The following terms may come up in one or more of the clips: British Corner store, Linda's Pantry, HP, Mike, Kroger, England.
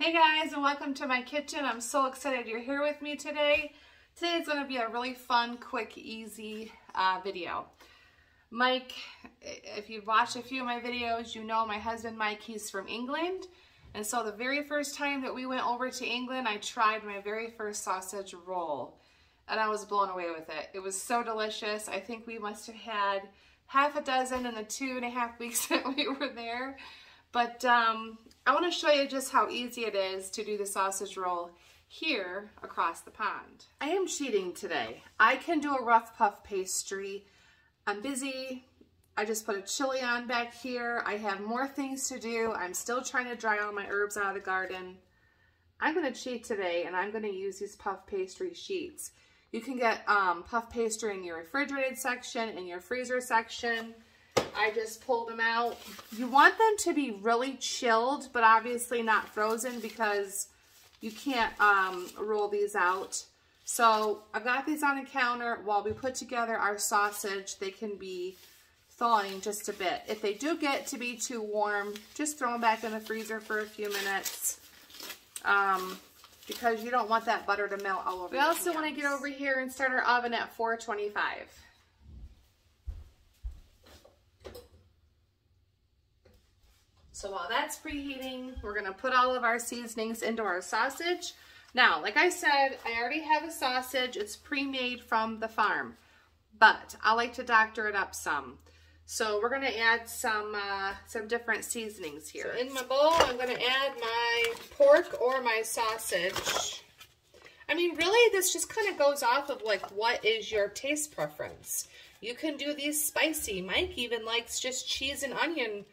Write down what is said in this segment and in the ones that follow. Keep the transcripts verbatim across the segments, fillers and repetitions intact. Hey guys, and welcome to my kitchen. I'm so excited you're here with me today. Today is going to be a really fun, quick, easy uh, video. Mike, if you've watched a few of my videos, you know my husband Mike, he's from England. And so the very first time that we went over to England, I tried my very first sausage roll. And I was blown away with it. It was so delicious. I think we must have had half a dozen in the two and a half weeks that we were there. But um, I want to show you just how easy it is to do the sausage roll here across the pond. I am cheating today. I can do a rough puff pastry. I'm busy. I just put a chili on back here. I have more things to do. I'm still trying to dry all my herbs out of the garden. I'm going to cheat today, and I'm going to use these puff pastry sheets. You can get um, puff pastry in your refrigerated section, in your freezer section. I just pulled them out. You want them to be really chilled, but obviously not frozen because you can't um, roll these out. So I've got these on the counter. While we put together our sausage, they can be thawing just a bit. If they do get to be too warm, just throw them back in the freezer for a few minutes um, because you don't want that butter to melt all over. We also want to get over here and start our oven at four twenty-five. So while that's preheating, we're gonna put all of our seasonings into our sausage. Now, like I said, I already have a sausage. It's pre-made from the farm, but I like to doctor it up some. So we're gonna add some uh, some different seasonings here. So in my bowl, I'm gonna add my pork or my sausage. I mean, really, this just kind of goes off of like, what is your taste preference? You can do these spicy. Mike even likes just cheese and onion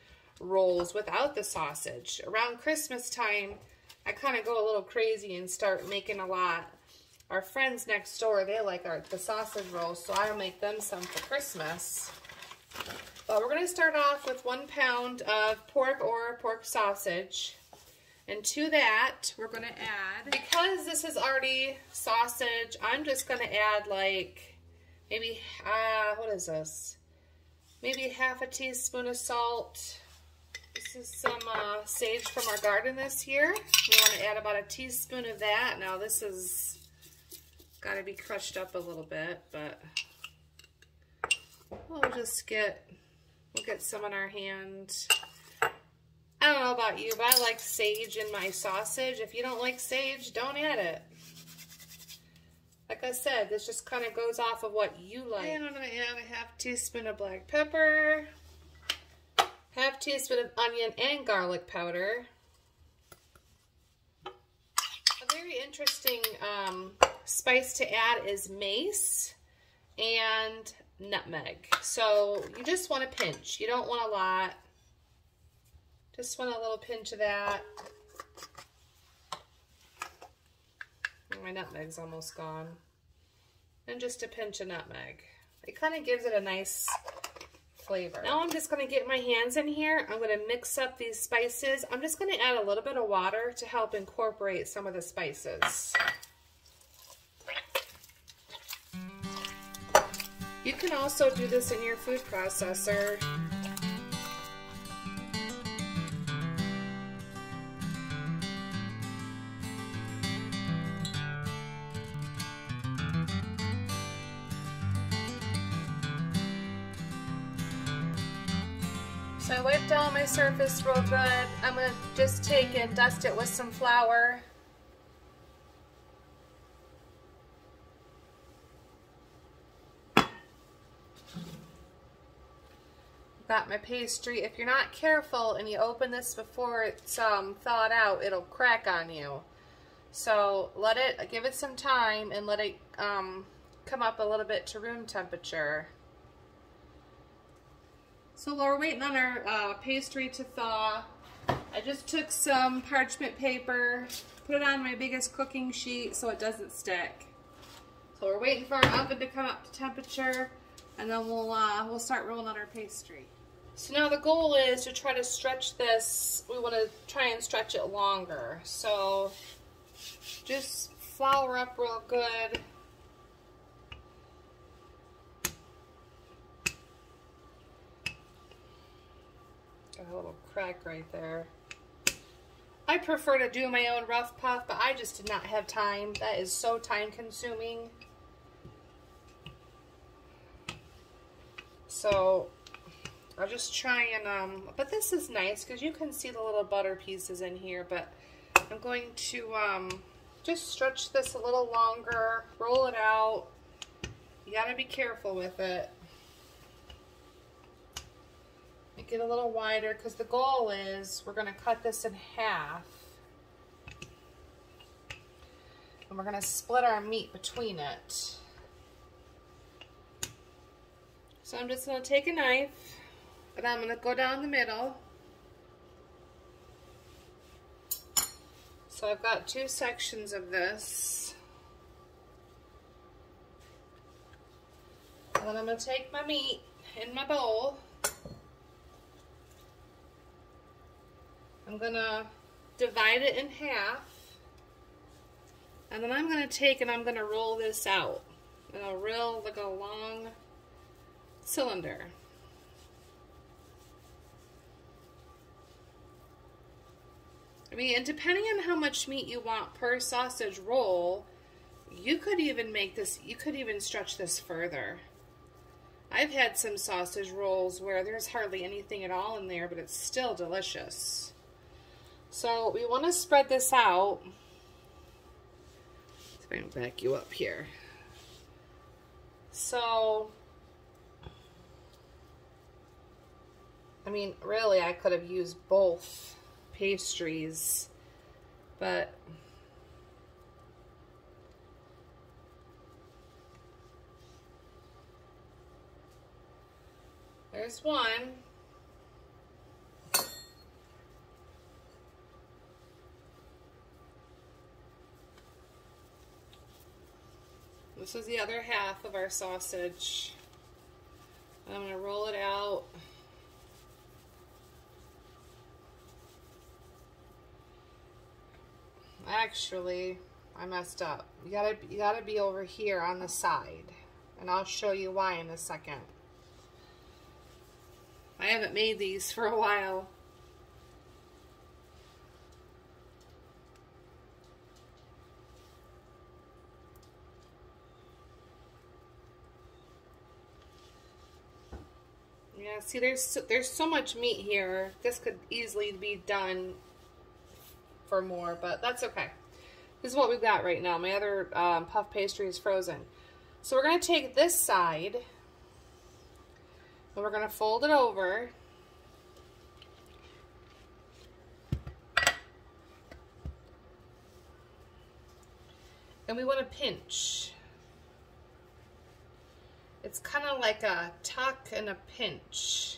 rolls without the sausage. Around Christmas time, I kind of go a little crazy and start making a lot. Our friends next door, they like our, the sausage rolls, so I'll make them some for Christmas. But we're going to start off with one pound of pork or pork sausage. And to that, we're going to add, because this is already sausage, I'm just going to add like, maybe, uh, what is this? Maybe half a teaspoon of salt. This is some uh, sage from our garden this year. We want to add about a teaspoon of that. Now this has got to be crushed up a little bit, but we'll just get, we'll get some in our hand. I don't know about you, but I like sage in my sausage. If you don't like sage, don't add it. Like I said, this just kind of goes off of what you like. And I'm going to add a half teaspoon of black pepper. Half teaspoon of onion and garlic powder. A very interesting um, spice to add is mace and nutmeg. So you just want a pinch. You don't want a lot. Just want a little pinch of that. My nutmeg's almost gone. And just a pinch of nutmeg. It kind of gives it a nice flavor. Now I'm just going to get my hands in here. I'm going to mix up these spices. I'm just going to add a little bit of water to help incorporate some of the spices. You can also do this in your food processor. So I wiped down my surface real good. I'm going to just take and dust it with some flour. Got my pastry. If you're not careful and you open this before it's um, thawed out, it'll crack on you. So let it, give it some time and let it um, come up a little bit to room temperature. So while we're waiting on our uh, pastry to thaw, I just took some parchment paper, put it on my biggest cooking sheet so it doesn't stick. So we're waiting for our oven to come up to temperature, and then we'll uh, we'll start rolling out our pastry. So now the goal is to try to stretch this. We want to try and stretch it longer. So just flour up real good. A little crack right there. I prefer to do my own rough puff, but I just did not have time. That is so time consuming. So I'll just try and, um, but this is nice because you can see the little butter pieces in here, but I'm going to um, just stretch this a little longer, roll it out. You gotta be careful with it. Make it a little wider because the goal is we're gonna cut this in half and we're gonna split our meat between it. So I'm just gonna take a knife and I'm gonna go down the middle. So I've got two sections of this. And then I'm gonna take my meat in my bowl. I'm gonna divide it in half. And then I'm gonna take and I'm gonna roll this out. And I'll roll like a long cylinder. I mean, and depending on how much meat you want per sausage roll, you could even make this, you could even stretch this further. I've had some sausage rolls where there's hardly anything at all in there, but it's still delicious. So we want to spread this out. Let's see if I can back you up here. So, I mean, really, I could have used both pastries, but there's one. This is the other half of our sausage. I'm going to roll it out. Actually, I messed up. You gotta, you gotta be over here on the side, and I'll show you why in a second. I haven't made these for a while. Yeah, see, there's there's so much meat here. This could easily be done for more, but that's okay. This is what we've got right now. My other um, puff pastry is frozen. So we're going to take this side and we're going to fold it over. And we want to pinch. It's kind of like a tuck and a pinch.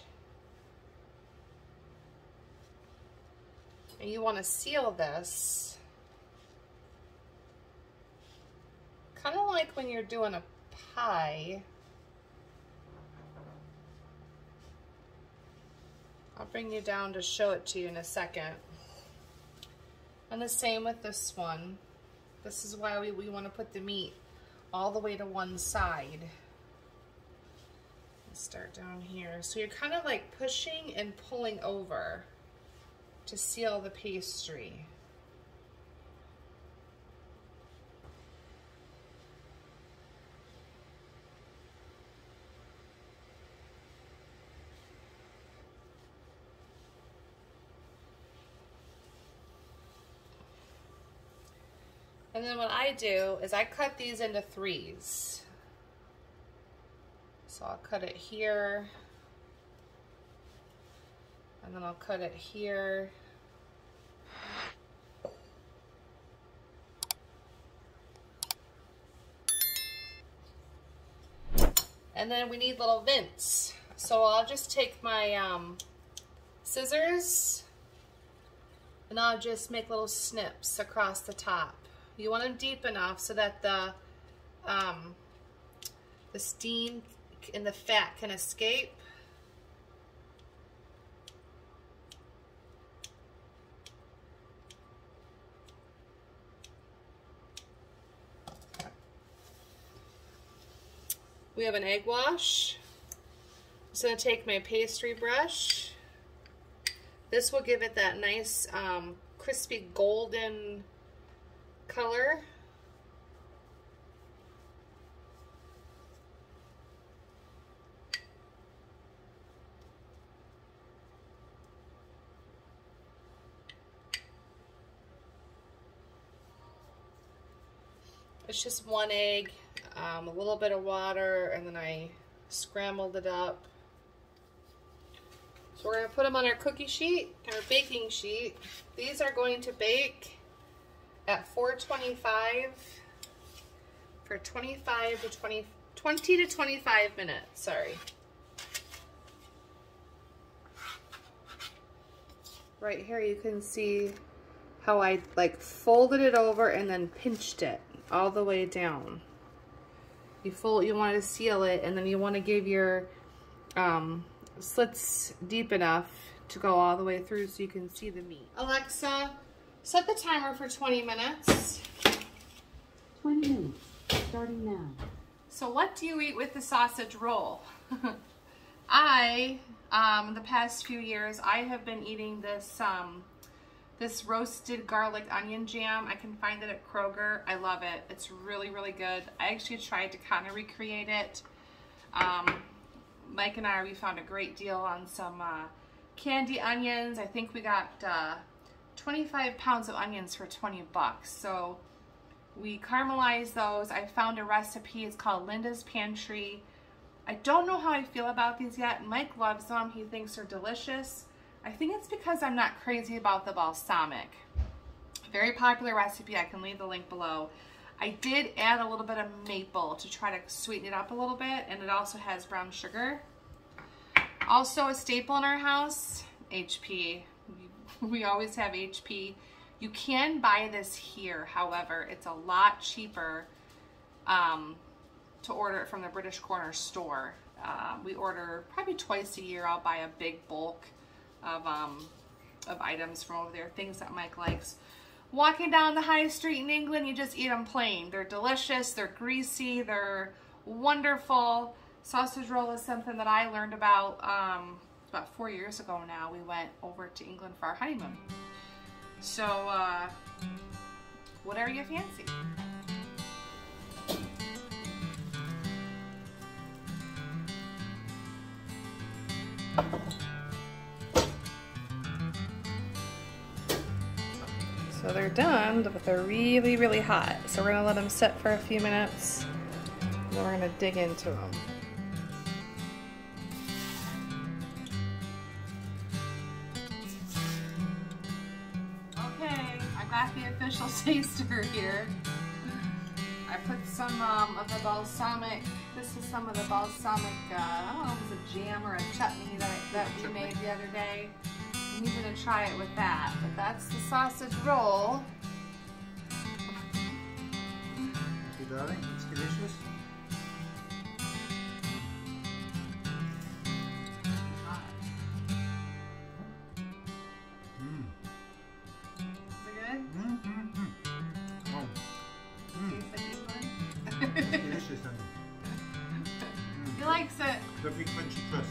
And you want to seal this, kind of like when you're doing a pie. I'll bring you down to show it to you in a second. And the same with this one. This is why we, we want to put the meat all the way to one side. Let's start down here. So you're kind of like pushing and pulling over to seal the pastry. And then what I do is I cut these into threes. So I'll cut it here. And then I'll cut it here. And then we need little vents. So I'll just take my um, scissors and I'll just make little snips across the top. You want them deep enough so that the, um, the steam and the fat can escape. We have an egg wash. I'm just going to take my pastry brush. This will give it that nice um, crispy golden color. It's just one egg, um, a little bit of water, and then I scrambled it up. So we're going to put them on our cookie sheet, our baking sheet. These are going to bake at four twenty-five for twenty-five to twenty, twenty to twenty-five minutes, sorry. Right here you can see how I like folded it over and then pinched it all the way down. You fold, you want to seal it, and then you want to give your um, slits deep enough to go all the way through so you can see the meat. Alexa, set the timer for twenty minutes. twenty minutes, starting now. So what do you eat with the sausage roll? I, um, the past few years, I have been eating this um, This roasted garlic onion jam. I can find it at Kroger. I love it. It's really, really good. I actually tried to kind of recreate it. Um, Mike and I, we found a great deal on some uh, candy onions. I think we got uh, twenty-five pounds of onions for twenty bucks. So we caramelized those. I found a recipe. It's called Linda's Pantry. I don't know how I feel about these yet. Mike loves them. He thinks they're delicious. I think it's because I'm not crazy about the balsamic. Very popular recipe, I can leave the link below. I did add a little bit of maple to try to sweeten it up a little bit, and it also has brown sugar. Also a staple in our house, H P. We always have H P. You can buy this here, however, it's a lot cheaper um, to order it from the British Corner store. Uh, we order probably twice a year, I'll buy a big bulk of um of items from over there, things that Mike likes. Walking down the high street in England, you just eat them plain. They're delicious, they're greasy, they're wonderful. Sausage roll is something that I learned about um, about four years ago now. We went over to England for our honeymoon. So uh, whatever you fancy. So they're done, but they're really, really hot. So we're gonna let them sit for a few minutes, and then we're gonna dig into them. Okay, I got the official taster here. I put some um, of the balsamic, this is some of the balsamic, uh, I don't know if it's a jam or a chutney that, that we made the other day. I'm going to try it with that, but that's the sausage roll. Thank you, darling. It's delicious. Mm. Is it good? Mm, mm, mm. Oh. Mm. Tastes like England? It's delicious, honey. Mm. He likes it. Lovely crunchy crust.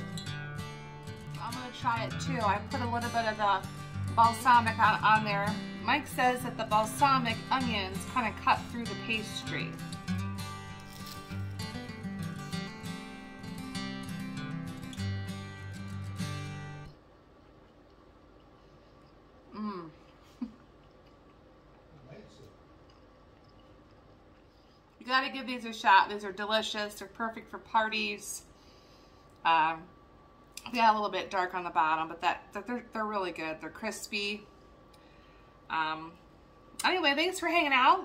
I'm going to try it too. I put a little bit of the balsamic on, on there. Mike says that the balsamic onions kind of cut through the pastry. Mmm. You got to give these a shot. These are delicious. They're perfect for parties. Uh, Yeah, a little bit dark on the bottom, but that, that they're, they're really good. They're crispy. Um, anyway, thanks for hanging out.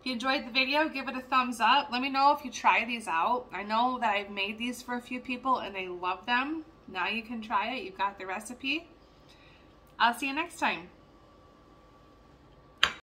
If you enjoyed the video, give it a thumbs up. Let me know if you try these out. I know that I've made these for a few people and they love them. Now you can try it. You've got the recipe. I'll see you next time.